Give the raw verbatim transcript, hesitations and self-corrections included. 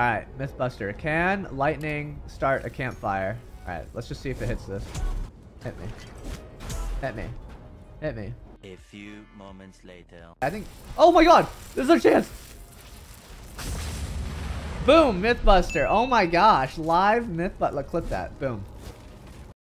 Alright, MythBuster. Can lightning start a campfire? Alright, let's just see if it hits this. Hit me. Hit me. Hit me. A few moments later. I think. Oh my god! This is our chance! Boom! MythBuster. Oh my gosh. Live MythBuster. Clip that. Boom.